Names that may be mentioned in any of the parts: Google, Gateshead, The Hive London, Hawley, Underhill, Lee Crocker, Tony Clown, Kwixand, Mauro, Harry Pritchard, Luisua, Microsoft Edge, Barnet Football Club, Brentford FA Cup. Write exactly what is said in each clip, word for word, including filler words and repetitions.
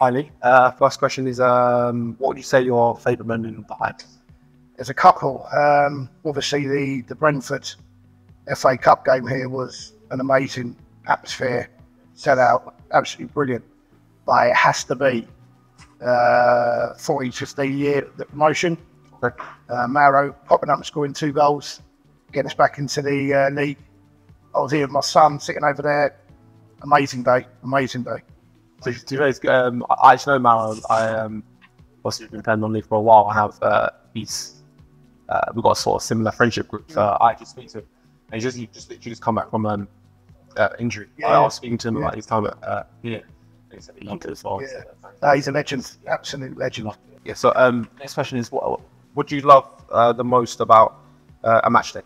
Hi, Lee. Uh, first question is, um, what would you say your favourite memory of the Hive? There's a couple. Um, obviously, the, the Brentford F A Cup game here was an amazing atmosphere, set out, absolutely brilliant. But it has to be uh, fourteen, fifteen year the promotion. Uh, Mauro popping up and scoring two goals, getting us back into the uh, league. I was here with my son, sitting over there. Amazing day, amazing day. So, do you guys, um, I just know Mauro. I um, obviously been playing non-league for a while. I have uh, he's uh, we've got a sort of similar friendship group. So I just speak to him, and he just he just literally just come back from um uh, injury. Yeah. I was speaking to him yeah. about his time at uh, yeah, he said he loved it as well. Yeah, so, uh, he's a legend, absolute legend. Yeah. So um, next question is, what what do you love uh, the most about uh, a match day?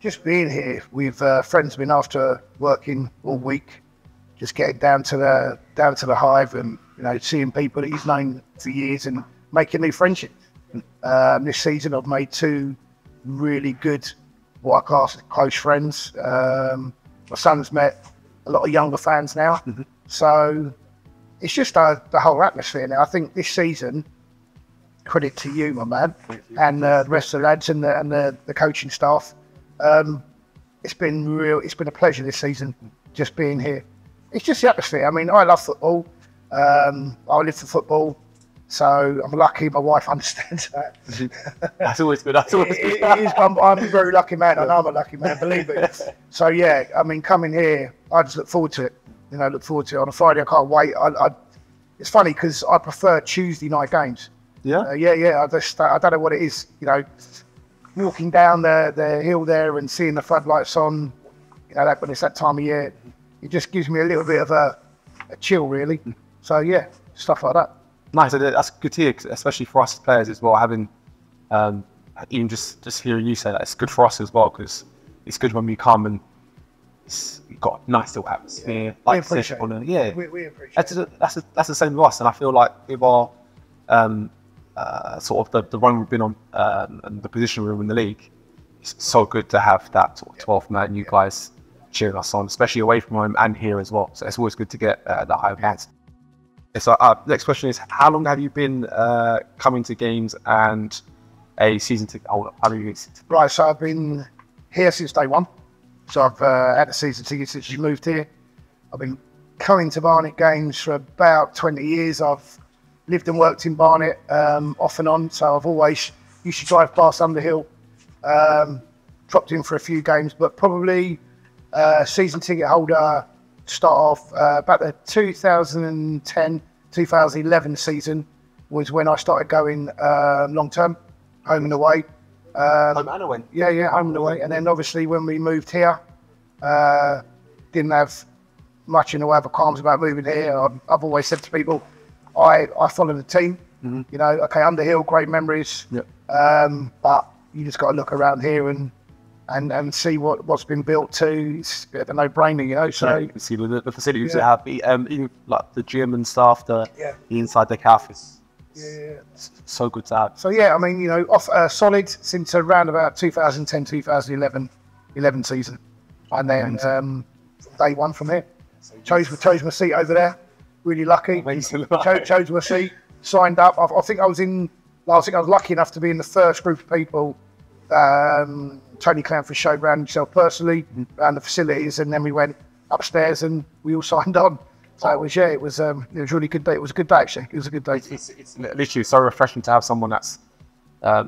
Just being here. We've uh, friends been after working all week. Just getting down to the down to the Hive and, you know, seeing people that he's known for years and making new friendships. Um, this season, I've made two really good, what I class as close friends. Um, my son's met a lot of younger fans now, mm-hmm. so it's just uh, the whole atmosphere now. I think this season, credit to you, my man, and uh, the rest of the lads and the and the, the coaching staff. Um, it's been real. It's been a pleasure this season, just being here. It's just the atmosphere. I mean, I love football. Um, I live for football. So I'm lucky my wife understands that. That's always good. That's always good. It, it is, I'm, I'm a very lucky man. I know I'm a lucky man, believe it. So, yeah, I mean, coming here, I just look forward to it. You know, look forward to it. On a Friday, I can't wait. I, I, it's funny because I prefer Tuesday night games. Yeah? Uh, yeah, yeah. I just, I don't know what it is. You know, walking down the, the hill there and seeing the floodlights on, you know, that, when it's that time of year, it just gives me a little bit of a, a chill, really. So, yeah, stuff like that. Nice. That's good to hear, especially for us as players as well. Having, um, even just, just hearing you say that, it's good for us as well, because it's good when we come and it's got a nice little atmosphere. Yeah. Like we appreciate it. And, yeah. We, we appreciate that's, a, that's, a, that's the same with us. And I feel like with our um, uh, sort of the, the run we've been on um, and the position we're in the league, it's so good to have that sort of twelfth man, you yeah. guys. Cheering us on, especially away from home and here as well. So it's always good to get uh, the Hive hands. So our next question is, how long have you been uh, coming to games and a season ticket holder? How many years? Right, so I've been here since day one. So I've uh, had a season ticket since you moved here. I've been coming to Barnet games for about twenty years. I've lived and worked in Barnet um, off and on. So I've always used to drive past Underhill, um, dropped in for a few games, but probably Uh, season ticket holder start off uh, about the two thousand ten, two thousand eleven season was when I started going uh, long term, home and away. Um, home and away? Yeah, yeah, home and away. And then obviously when we moved here, uh, didn't have much in the way of qualms about moving here. I've, I've always said to people, I, I follow the team. Mm-hmm. You know, okay, Underhill, great memories. Yep. Um, but you just got to look around here and And, and see what, what's been built to. It's a no-brainer, you know. So yeah, you can see the, the facilities yeah. they have, the, um, even like the gym and stuff, the, yeah. the inside the calf is yeah. so good to have. So yeah, I mean, you know, off uh, solid since around about two thousand ten, two thousand eleven season, and then um, day one from here. Chose chose my seat over there. Really lucky. Amazing. Chose, chose my seat. Signed up. I, I think I was in. I think I was lucky enough to be in the first group of people. Um, Tony Clown for show round himself personally and mm-hmm. the facilities, and then we went upstairs and we all signed on. So oh. it was yeah, it was um, it was a really good day. It was a good day actually. It was a good day. It's, it's, it's literally so refreshing to have someone that's because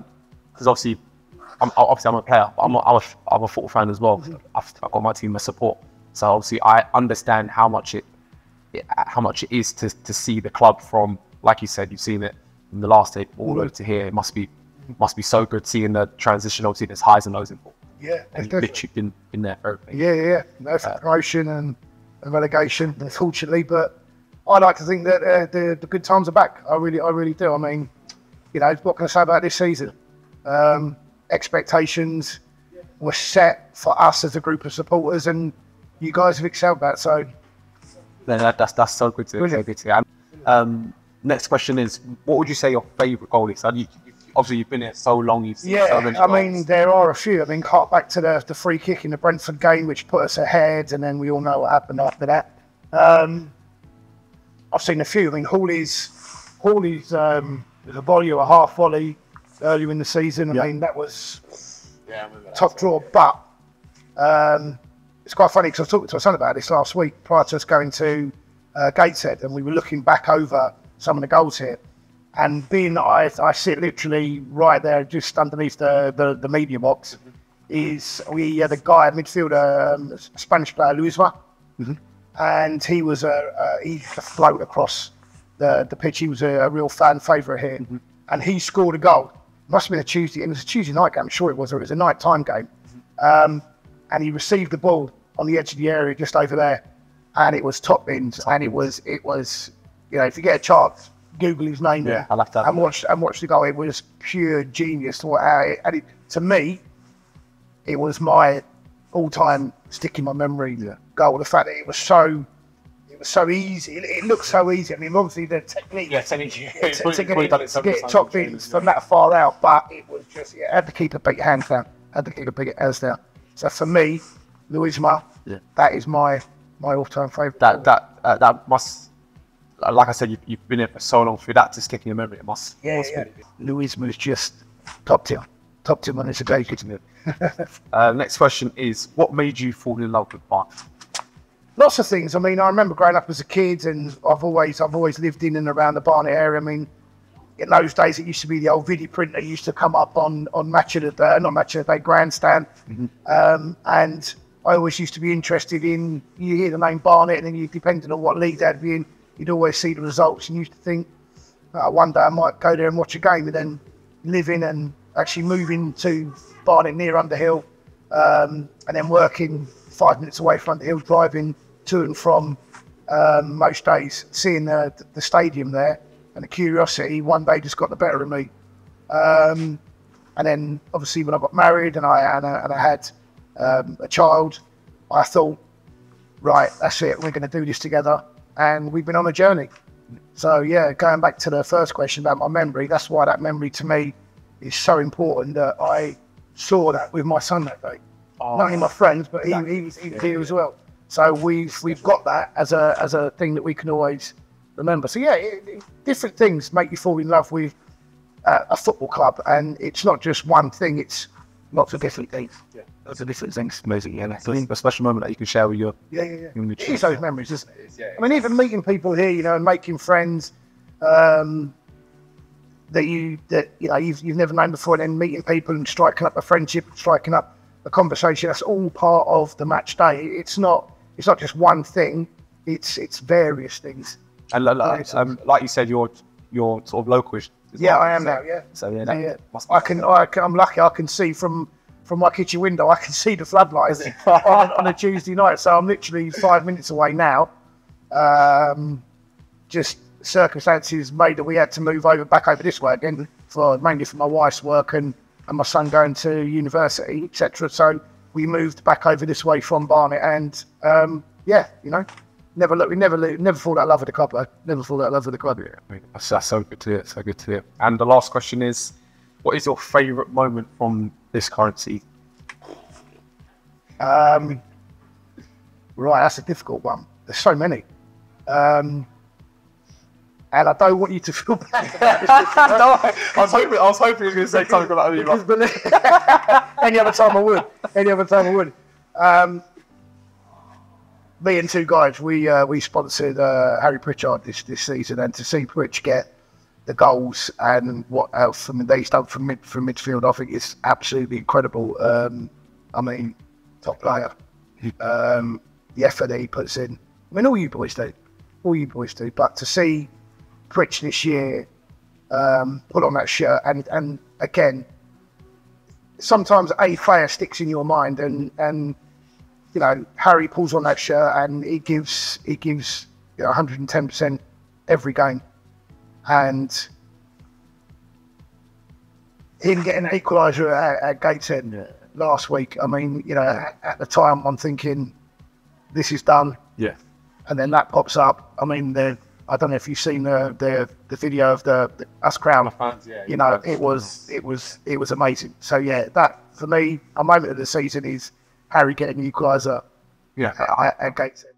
um, obviously, I'm, obviously I'm a player, but I'm a, I'm a, I'm a football fan as well. Mm-hmm. I've, I've got my team as support, so obviously I understand how much it, it how much it is to to see the club from, like you said, you've seen it in the last tape all mm-hmm. over to here. It must be. Must be so good seeing the transition. Obviously, there's highs and lows in football. Yeah, and you've literally been, been there for everything. Yeah, yeah, no for uh, promotion and, and relegation, unfortunately. But I like to think that uh, the the good times are back. I really, I really do. I mean, you know, what can I say about this season? Um, expectations were set for us as a group of supporters, and you guys have excelled that. So, no, that, that's that's so good to, so good to um, next question is, what would you say your favourite goal is? Obviously, you've been here so long. You've seen yeah, so many I goals. mean, there are a few. I mean, cut back to the, the free kick in the Brentford game, which put us ahead, and then we all know what happened after that. Um, I've seen a few. I mean, Hawley's, Hawley's um, a volley or a half volley earlier in the season. I yeah. mean, that was yeah, a tough draw. It. But um, it's quite funny because I was talking to my son about this last week prior to us going to uh, Gateshead, and we were looking back over some of the goals here. And being that I, I sit literally right there just underneath the, the, the media box, mm-hmm. is we had a guy, a midfielder, um, a Spanish player, Luisua. Mm-hmm. And he was a, a, he floated across the, the pitch. He was a, a real fan favourite here. Mm-hmm. And he scored a goal. Must have been a Tuesday, and it was a Tuesday night game, I'm sure it was, or it was a night time game. Mm-hmm. um, and he received the ball on the edge of the area just over there. And it was top bins. And it was, it was, you know, if you get a chance, Google his name yeah, I'll have to have and watch and watch the goal. It was pure genius. And it, to me, it was my all-time stick in my memory yeah. goal. The fact that it was so, it was so easy. It, it looked so easy. I mean, obviously the technique. Yeah, technique. Yeah, it's to, get it, done it to get top bins from that far out, but it was just yeah, had to keep a big hand down. Had to keep a big hands down. So for me, Luisma, yeah. that is my my all-time favourite. That goal. that uh, that must. Like I said, you've, you've been here for so long. Through that to skip your memory, it must. Yeah, must yeah. Luisma is just top tier, top tier on this occasion. uh, next question is: what made you fall in love with Barnet? Lots of things. I mean, I remember growing up as a kid, and I've always, I've always lived in and around the Barnet area. I mean, in those days, it used to be the old video printer used to come up on on match of the day, not match of the day, grandstand, mm-hmm. um, and I always used to be interested in. You hear the name Barnet, and then you depending on what league they'd be in. You'd always see the results and used to think, oh, one day I might go there and watch a game. And then living and actually moving to Barnet near Underhill, um, and then working five minutes away from Underhill, driving to and from um, most days, seeing uh, the stadium there, and the curiosity one day just got the better of me. Um, and then obviously when I got married and I, and I, and I had um, a child, I thought, right, that's it, we're going to do this together. And we've been on a journey. So yeah, going back to the first question about my memory, that's why that memory to me is so important, that I saw that with my son that day. Oh, not only my friends, but exactly. he, he was here yeah, as well. So we've, we've got that as a, as a thing that we can always remember. So yeah, it, it, different things make you fall in love with uh, a football club. And it's not just one thing, it's lots of different things. Yeah. Lots of different things. Amazing, yeah. That's a special moment that you can share with your... Yeah, yeah, yeah. It is those memories, isn't it? It is, yeah, yeah. I mean, even meeting people here, you know, and making friends um, that, you, that you know, you've, you've never known before, and then meeting people and striking up a friendship, striking up a conversation, that's all part of the match day. It's not, it's not just one thing, it's, it's various things. And like, yeah, um, like you said, you're, you're sort of localish. Yeah, I am now. Yeah. So yeah, that yeah, yeah. I can. I can, I'm lucky. I can see from from my kitchen window. I can see the floodlights on, on a Tuesday night. So I'm literally five minutes away now. Um, just circumstances made that we had to move over back over this way again, for mainly for my wife's work and and my son going to university, et cetera. So we moved back over this way from Barnet, and um, yeah, you know. Never look, we never never fall out of love with the club. Though. Never fall out of love with the club. Yeah, I mean, that's, that's so good to hear. So good to hear. And the last question is, what is your favourite moment from this current season? Um, right, that's a difficult one. There's so many, um, and I don't want you to feel bad. About this. No, I was hoping I was hoping you were going to say something about me. Any other time I would. Any other time I would. Um, Me and two guys, we uh, we sponsored uh, Harry Pritchard this this season, and to see Pritch get the goals and what else, I mean, they've done from mid from midfield, I think it's absolutely incredible. Um, I mean, top player, um, the effort that he puts in. I mean, all you boys do, all you boys do. But to see Pritch this year um, put on that shirt, and and again, sometimes a player sticks in your mind, and and. You know, Harry pulls on that shirt and he gives he gives you know, one hundred and ten percent every game, and him getting an equaliser at, at Gateshead yeah. last week. I mean, you know, at, at the time I'm thinking this is done. Yeah, and then that pops up. I mean, the I don't know if you've seen the the, the video of the, the us crowd. Fans, yeah, you know, it was it was it was amazing. So yeah, that for me, a moment of the season is Harry getting the equaliser yeah. at, at Gateshead.